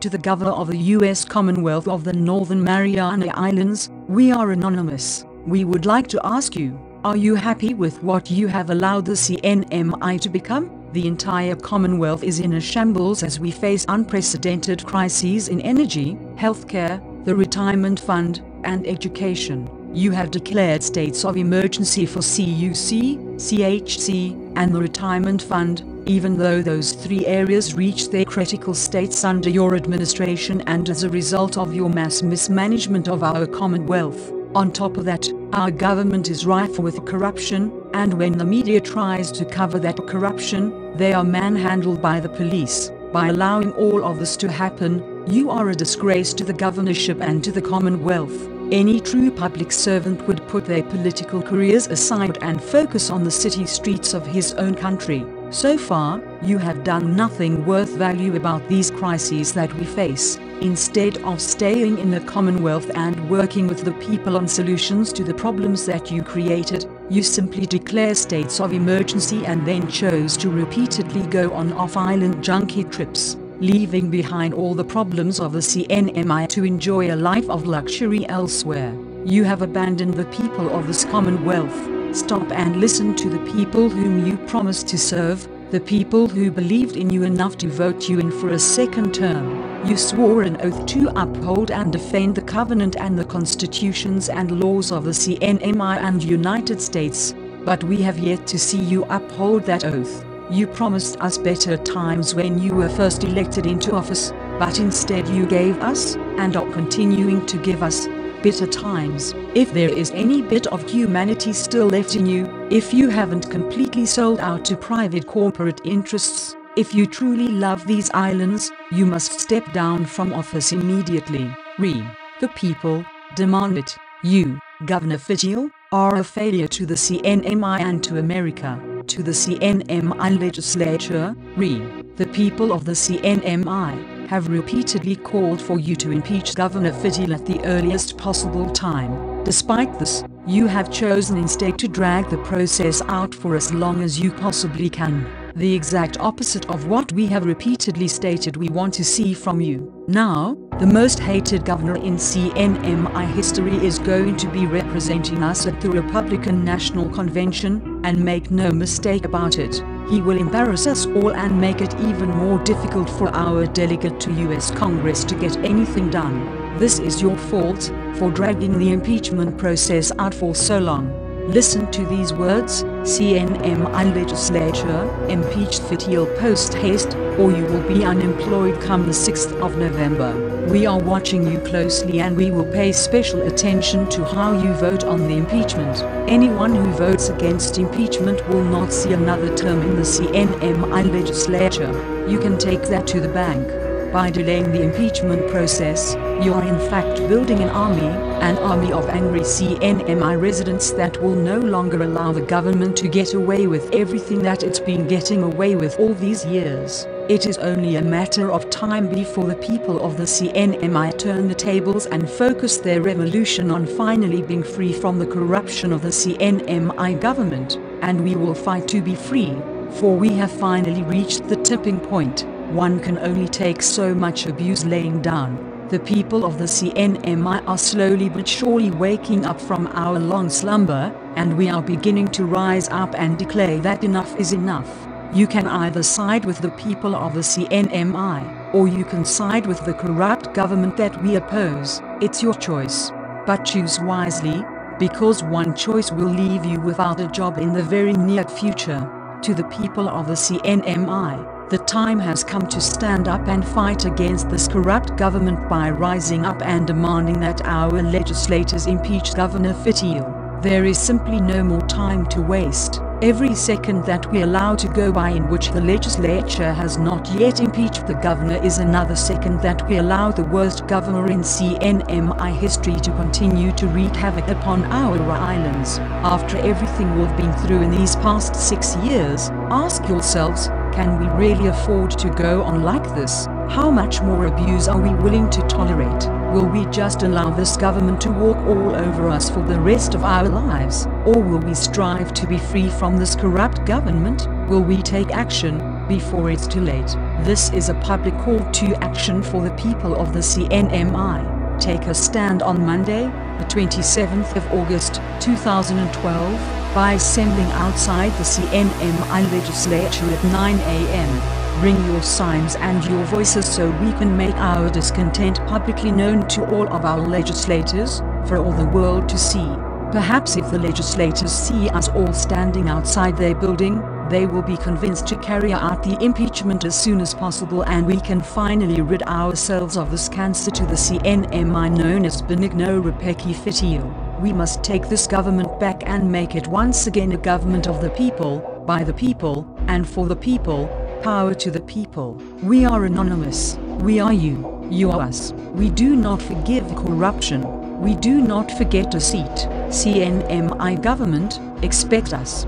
To the Governor of the U.S. Commonwealth of the Northern Mariana Islands, we are anonymous. We would like to ask you, are you happy with what you have allowed the CNMI to become? The entire Commonwealth is in a shambles as we face unprecedented crises in energy, healthcare, the retirement fund, and education. You have declared states of emergency for CUC, CHC, and the retirement fund, even though those three areas reached their critical states under your administration and as a result of your mass mismanagement of our Commonwealth. On top of that, our government is rife with corruption, and when the media tries to cover that corruption, they are manhandled by the police. By allowing all of this to happen, you are a disgrace to the governorship and to the Commonwealth. Any true public servant would put their political careers aside and focus on the city streets of his own country. So far, you have done nothing worth value about these crises that we face. Instead of staying in the Commonwealth and working with the people on solutions to the problems that you created, you simply declare states of emergency and then chose to repeatedly go on off-island junkie trips, leaving behind all the problems of the CNMI to enjoy a life of luxury elsewhere. You have abandoned the people of this Commonwealth. Stop and listen to the people whom you promised to serve, the people who believed in you enough to vote you in for a second term. You swore an oath to uphold and defend the Covenant and the constitutions and laws of the CNMI and United States, but we have yet to see you uphold that oath. You promised us better times when you were first elected into office, but instead you gave us, and are continuing to give us, bitter times. If there is any bit of humanity still left in you, if you haven't completely sold out to private corporate interests, if you truly love these islands, you must step down from office immediately. The people demand it. You, Governor Fitial, are a failure to the CNMI and to America, to the CNMI legislature. The people of the CNMI have repeatedly called for you to impeach Governor Fitial at the earliest possible time. Despite this, you have chosen instead to drag the process out for as long as you possibly can, the exact opposite of what we have repeatedly stated we want to see from you. Now, the most hated governor in CNMI history is going to be representing us at the Republican National Convention, and make no mistake about it. He will embarrass us all and make it even more difficult for our delegate to US Congress to get anything done. This is your fault, for dragging the impeachment process out for so long. Listen to these words, CNMI legislature, impeach Fitial post-haste, or you will be unemployed come the 6th of November. We are watching you closely and we will pay special attention to how you vote on the impeachment. Anyone who votes against impeachment will not see another term in the CNMI legislature. You can take that to the bank. By delaying the impeachment process, you are in fact building an army of angry CNMI residents that will no longer allow the government to get away with everything that it's been getting away with all these years. It is only a matter of time before the people of the CNMI turn the tables and focus their revolution on finally being free from the corruption of the CNMI government, and we will fight to be free, for we have finally reached the tipping point. One can only take so much abuse laying down. The people of the CNMI are slowly but surely waking up from our long slumber, and we are beginning to rise up and declare that enough is enough. You can either side with the people of the CNMI, or you can side with the corrupt government that we oppose. It's your choice. But choose wisely, because one choice will leave you without a job in the very near future. To the people of the CNMI, the time has come to stand up and fight against this corrupt government by rising up and demanding that our legislators impeach Governor Fitial. There is simply no more time to waste. Every second that we allow to go by in which the legislature has not yet impeached the governor is another second that we allow the worst governor in CNMI history to continue to wreak havoc upon our islands. After everything we've been through in these past 6 years, ask yourselves, can we really afford to go on like this? How much more abuse are we willing to tolerate? Will we just allow this government to walk all over us for the rest of our lives? Or will we strive to be free from this corrupt government? Will we take action? before it's too late. This is a public call to action for the people of the CNMI. Take a stand on Monday, the 27th of August, 2012, by assembling outside the CNMI legislature at 9 a.m. Bring your signs and your voices so we can make our discontent publicly known to all of our legislators, for all the world to see. Perhaps if the legislators see us all standing outside their building, they will be convinced to carry out the impeachment as soon as possible, and we can finally rid ourselves of this cancer to the CNMI known as Benigno Repeki Fitial. We must take this government back and make it once again a government of the people, by the people, and for the people. Power to the people. We are anonymous. We are you. You are us. We do not forgive corruption. We do not forget deceit. CNMI government, expect us.